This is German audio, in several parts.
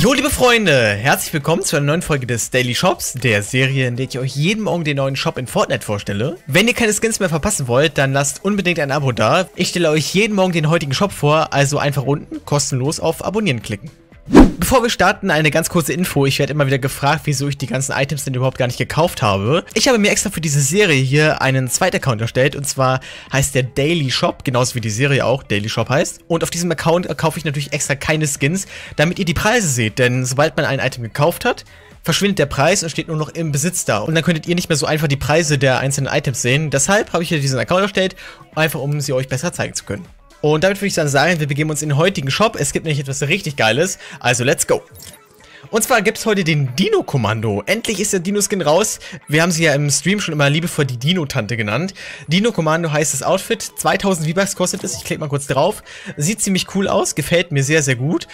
Jo, liebe Freunde, herzlich willkommen zu einer neuen Folge des Daily Shops, der Serie, in der ich euch jeden Morgen den neuen Shop in Fortnite vorstelle. Wenn ihr keine Skins mehr verpassen wollt, dann lasst unbedingt ein Abo da. Ich stelle euch jeden Morgen den heutigen Shop vor, also einfach unten kostenlos auf Abonnieren klicken. Bevor wir starten, eine ganz kurze Info. Ich werde immer wieder gefragt, wieso ich die ganzen Items denn überhaupt gar nicht gekauft habe. Ich habe mir extra für diese Serie hier einen zweiten Account erstellt, und zwar heißt der Daily Shop, genauso wie die Serie auch Daily Shop heißt. Und auf diesem Account kaufe ich natürlich extra keine Skins, damit ihr die Preise seht, denn sobald man ein Item gekauft hat, verschwindet der Preis und steht nur noch im Besitz da. Und dann könntet ihr nicht mehr so einfach die Preise der einzelnen Items sehen. Deshalb habe ich hier diesen Account erstellt, einfach um sie euch besser zeigen zu können. Und damit würde ich dann sagen, wir begeben uns in den heutigen Shop. Es gibt nämlich etwas richtig Geiles, also let's go. Und zwar gibt es heute den Dino-Kommando. Endlich ist der Dino-Skin raus. Wir haben sie ja im Stream schon immer liebevoll die Dino-Tante genannt. Dino-Kommando heißt das Outfit. 2000 V-Bucks kostet es. Ich klicke mal kurz drauf. Sieht ziemlich cool aus. Gefällt mir sehr, sehr gut.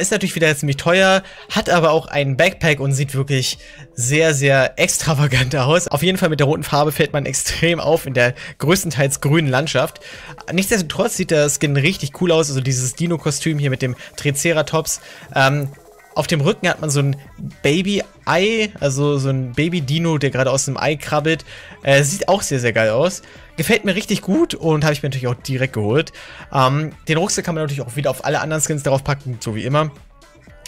Ist natürlich wieder ziemlich teuer. Hat aber auch einen Backpack und sieht wirklich sehr, sehr extravagant aus. Auf jeden Fall mit der roten Farbe fällt man extrem auf in der größtenteils grünen Landschaft. Nichtsdestotrotz sieht der Skin richtig cool aus. Also dieses Dino-Kostüm hier mit dem Triceratops. Auf dem Rücken hat man so ein Baby-Ei, also so ein Baby-Dino, der gerade aus dem Ei krabbelt. Sieht auch sehr, sehr geil aus. Gefällt mir richtig gut und habe ich mir natürlich auch direkt geholt. Den Rucksack kann man natürlich auch wieder auf alle anderen Skins drauf packen, so wie immer.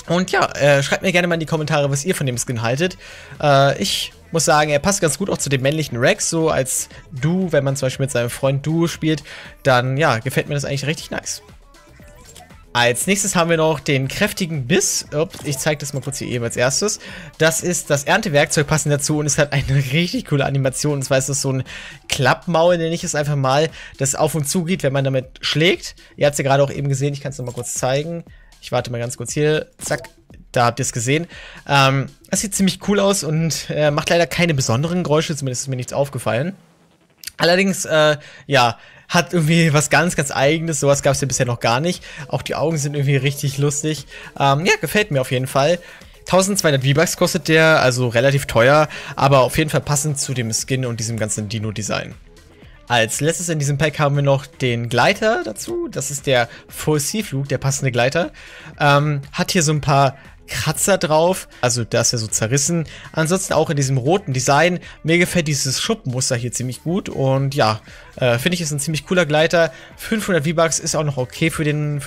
Und ja, schreibt mir gerne mal in die Kommentare, was ihr von dem Skin haltet. Ich muss sagen, er passt ganz gut auch zu dem männlichen Rex, so als Duo, wenn man zum Beispiel mit seinem Freund Duo spielt. Dann, ja, gefällt mir das eigentlich richtig nice. Als nächstes haben wir noch den kräftigen Biss. Ups, ich zeige das mal kurz hier eben als erstes. Das ist das Erntewerkzeug passend dazu und es hat eine richtig coole Animation. Und zwar ist das so ein Klappmaul, nenne ich es einfach mal, das auf und zu geht, wenn man damit schlägt. Ihr habt es ja gerade auch eben gesehen, ich kann es nochmal kurz zeigen. Ich warte mal ganz kurz hier. Zack, da habt ihr es gesehen. Das sieht ziemlich cool aus und macht leider keine besonderen Geräusche, zumindest ist mir nichts aufgefallen. Allerdings, ja, hat irgendwie was ganz, ganz Eigenes. Sowas gab es ja bisher noch gar nicht. Auch die Augen sind irgendwie richtig lustig. Ja, gefällt mir auf jeden Fall. 1200 V-Bucks kostet der, also relativ teuer, aber auf jeden Fall passend zu dem Skin und diesem ganzen Dino-Design. Als letztes in diesem Pack haben wir noch den Gleiter dazu. Das ist der Full Sea Flug, der passende Gleiter. Hat hier so ein paar Kratzer drauf, also das ist ja so zerrissen. Ansonsten auch in diesem roten Design. Mir gefällt dieses Schuppenmuster hier ziemlich gut und ja, finde ich, ist ein ziemlich cooler Gleiter. 500 V-Bucks ist auch noch okay für den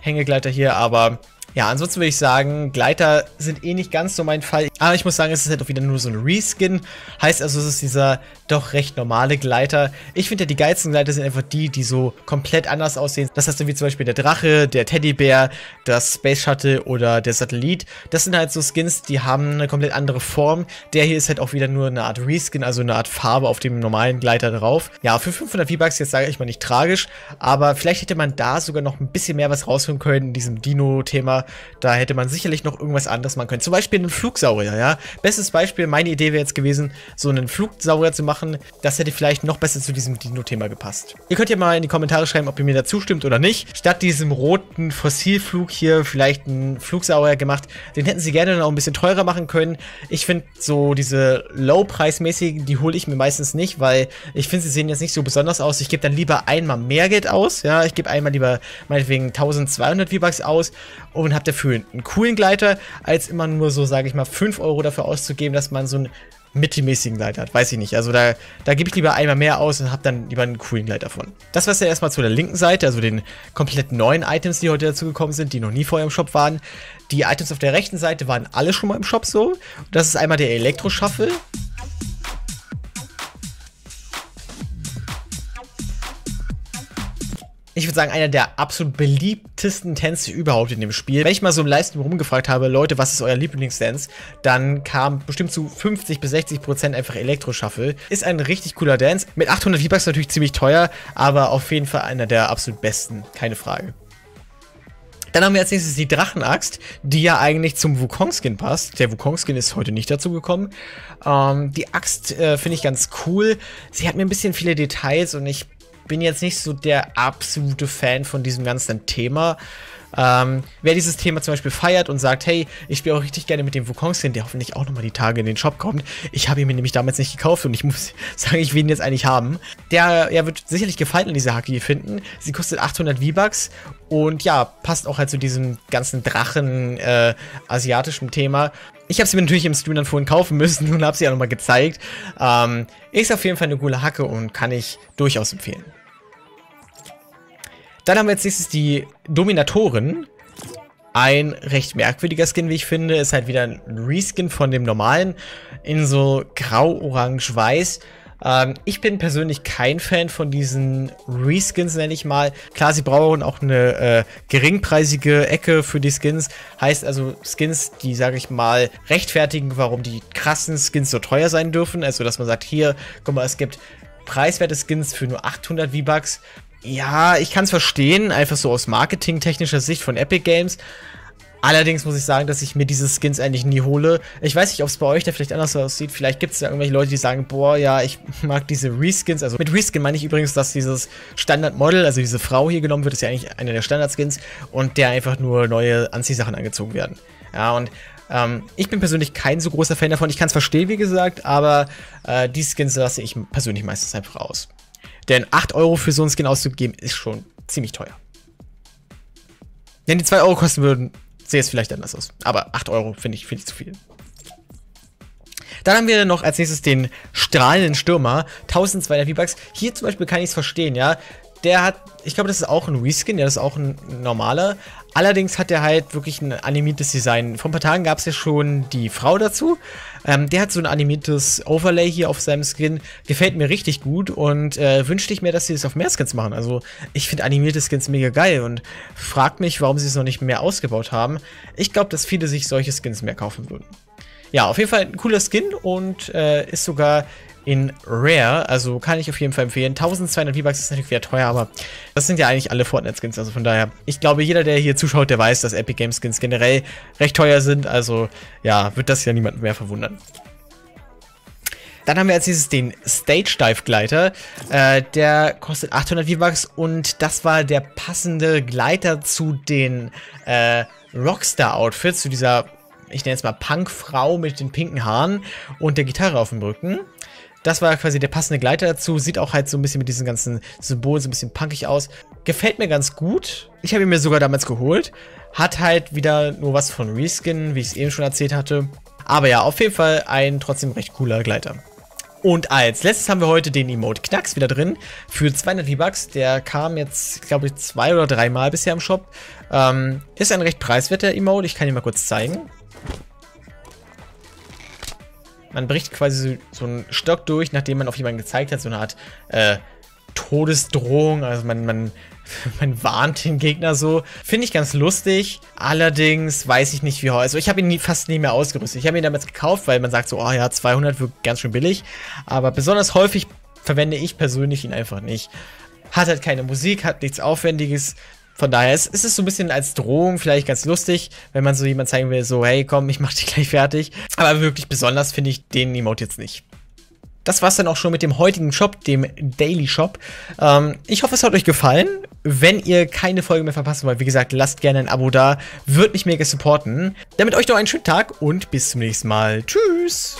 Hängegleiter hier, aber ja, ansonsten würde ich sagen, Gleiter sind eh nicht ganz so mein Fall. Aber ich muss sagen, es ist halt auch wieder nur so ein Reskin. Heißt also, es ist dieser doch recht normale Gleiter. Ich finde ja, die geilsten Gleiter sind einfach die, die so komplett anders aussehen. Das heißt dann wie zum Beispiel der Drache, der Teddybär, das Space Shuttle oder der Satellit. Das sind halt so Skins, die haben eine komplett andere Form. Der hier ist halt auch wieder nur eine Art Reskin, also eine Art Farbe auf dem normalen Gleiter drauf. Ja, für 500 V-Bucks, jetzt sage ich mal nicht tragisch, aber vielleicht hätte man da sogar noch ein bisschen mehr was rausholen können in diesem Dino-Thema. Da hätte man sicherlich noch irgendwas anderes machen können. Zum Beispiel einen Flugsaurier, ja. Bestes Beispiel, meine Idee wäre jetzt gewesen, so einen Flugsaurier zu machen. Das hätte vielleicht noch besser zu diesem Dino-Thema gepasst. Ihr könnt ja mal in die Kommentare schreiben, ob ihr mir dazu stimmt oder nicht. Statt diesem roten Fossilflug hier vielleicht einen Flugsaurier gemacht. Den hätten sie gerne noch ein bisschen teurer machen können. Ich finde so diese Low-Preismäßigen, die hole ich mir meistens nicht, weil ich finde, sie sehen jetzt nicht so besonders aus. Ich gebe dann lieber einmal mehr Geld aus, ja. Ich gebe einmal lieber meinetwegen 1200 V-Bucks aus und habt dafür einen coolen Gleiter, als immer nur so, sage ich mal, 5 Euro dafür auszugeben, dass man so einen mittelmäßigen Gleiter hat. Weiß ich nicht. Also da gebe ich lieber einmal mehr aus und habe dann lieber einen coolen Gleiter von. Das war es ja erstmal zu der linken Seite, also den komplett neuen Items, die heute dazu gekommen sind, die noch nie vorher im Shop waren. Die Items auf der rechten Seite waren alle schon mal im Shop so. Das ist einmal der Elektroshuffle. Ich würde sagen, einer der absolut beliebtesten Tänze überhaupt in dem Spiel. Wenn ich mal so im Livestream rumgefragt habe, Leute, was ist euer Lieblingstanz, dann kam bestimmt zu 50 bis 60% einfach Elektroshuffle. Ist ein richtig cooler Dance. Mit 800 V-Bucks natürlich ziemlich teuer, aber auf jeden Fall einer der absolut besten, keine Frage. Dann haben wir als nächstes die Drachenaxt, die ja eigentlich zum Wukong-Skin passt. Der Wukong-Skin ist heute nicht dazu gekommen. Die Axt finde ich ganz cool. Sie hat mir ein bisschen viele Details und ich bin jetzt nicht so der absolute Fan von diesem ganzen Thema. Wer dieses Thema zum Beispiel feiert und sagt, hey, ich spiele auch richtig gerne mit dem Wukong-Skin, der hoffentlich auch nochmal die Tage in den Shop kommt. Ich habe ihn mir nämlich damals nicht gekauft und ich muss sagen, ich will ihn jetzt eigentlich haben. Der wird sicherlich Gefallen an dieser Hacke hier finden. Sie kostet 800 V-Bucks und ja, passt auch halt zu diesem ganzen Drachen-asiatischen Thema. Ich habe sie mir natürlich im Stream dann vorhin kaufen müssen und habe sie auch nochmal gezeigt. Ist auf jeden Fall eine coole Hacke und kann ich durchaus empfehlen. Dann haben wir als nächstes die Dominatoren. Ein recht merkwürdiger Skin, wie ich finde. Ist halt wieder ein Reskin von dem normalen. In so grau, orange, weiß. Ich bin persönlich kein Fan von diesen Reskins, nenne ich mal. Klar, sie brauchen auch eine geringpreisige Ecke für die Skins. Heißt also Skins, die, sage ich mal, rechtfertigen, warum die krassen Skins so teuer sein dürfen. Also, dass man sagt, hier, guck mal, es gibt preiswerte Skins für nur 800 V-Bucks. Ja, ich kann es verstehen, einfach so aus marketingtechnischer Sicht von Epic Games. Allerdings muss ich sagen, dass ich mir diese Skins eigentlich nie hole. Ich weiß nicht, ob es bei euch da vielleicht anders aussieht. Vielleicht gibt es da irgendwelche Leute, die sagen, boah, ja, ich mag diese Reskins. Also mit Reskin meine ich übrigens, dass dieses Standardmodel, also diese Frau hier genommen wird, ist ja eigentlich einer der Standardskins und der einfach nur neue Anziehsachen angezogen werden. Ja, und ich bin persönlich kein so großer Fan davon. Ich kann es verstehen, wie gesagt, aber die Skins lasse ich persönlich meistens einfach aus. Denn 8 Euro für so einen Skin auszugeben, ist schon ziemlich teuer. Wenn die 2 Euro kosten würden, sähe es vielleicht anders aus. Aber 8 Euro finde ich zu viel. Dann haben wir noch als nächstes den strahlenden Stürmer. 1200 V-Bucks. Hier zum Beispiel kann ich es verstehen, ja. Der hat, ich glaube, das ist auch ein Reskin, ja, das ist auch ein normaler. Allerdings hat er halt wirklich ein animiertes Design. Vor ein paar Tagen gab es ja schon die Frau dazu. Der hat so ein animiertes Overlay hier auf seinem Skin. Gefällt mir richtig gut und wünschte ich mir, dass sie das auf mehr Skins machen. Also ich finde animierte Skins mega geil und fragt mich, warum sie es noch nicht mehr ausgebaut haben. Ich glaube, dass viele sich solche Skins mehr kaufen würden. Ja, auf jeden Fall ein cooler Skin und ist sogar in Rare, also kann ich auf jeden Fall empfehlen. 1200 V-Bucks ist natürlich wieder teuer, aber das sind ja eigentlich alle Fortnite-Skins, also von daher. Ich glaube, jeder, der hier zuschaut, der weiß, dass Epic Games Skins generell recht teuer sind, also ja, wird das ja niemanden mehr verwundern. Dann haben wir als nächstes den Stage-Dive-Gleiter, der kostet 800 V-Bucks und das war der passende Gleiter zu den Rockstar-Outfits, zu dieser, ich nenne es mal Punk-Frau mit den pinken Haaren und der Gitarre auf dem Rücken. Das war quasi der passende Gleiter dazu. Sieht auch halt so ein bisschen mit diesen ganzen Symbolen so ein bisschen punkig aus. Gefällt mir ganz gut. Ich habe ihn mir sogar damals geholt. Hat halt wieder nur was von Reskin, wie ich es eben schon erzählt hatte. Aber ja, auf jeden Fall ein trotzdem recht cooler Gleiter. Und als letztes haben wir heute den Emote Knacks wieder drin. Für 200 V-Bucks. Der kam jetzt, glaube ich, 2 oder 3 Mal bisher im Shop. Ist ein recht preiswerter Emote. Ich kann ihn mal kurz zeigen. Man bricht quasi so einen Stock durch, nachdem man auf jemanden gezeigt hat, so eine Art Todesdrohung. Also man warnt den Gegner so. Finde ich ganz lustig. Allerdings weiß ich nicht, wie heute. Also ich habe ihn fast nie mehr ausgerüstet. Ich habe ihn damals gekauft, weil man sagt so, oh ja, 200 wird ganz schön billig. Aber besonders häufig verwende ich persönlich ihn einfach nicht. Hat halt keine Musik, hat nichts Aufwendiges. Von daher ist es so ein bisschen als Drohung vielleicht ganz lustig, wenn man so jemand zeigen will, so, hey, komm, ich mach dich gleich fertig. Aber wirklich besonders finde ich den Emote jetzt nicht. Das war's dann auch schon mit dem heutigen Shop, dem Daily Shop. Ich hoffe, es hat euch gefallen. Wenn ihr keine Folge mehr verpassen wollt, wie gesagt, lasst gerne ein Abo da. Würde mich mega supporten. Damit euch noch einen schönen Tag und bis zum nächsten Mal. Tschüss!